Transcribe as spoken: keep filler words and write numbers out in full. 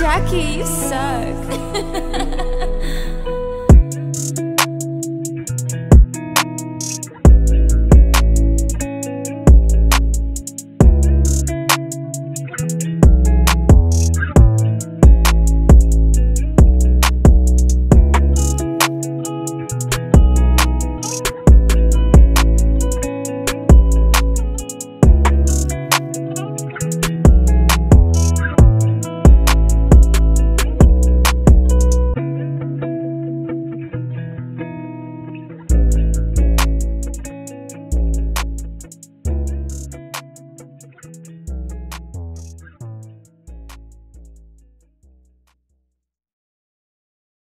Jackie, you suck.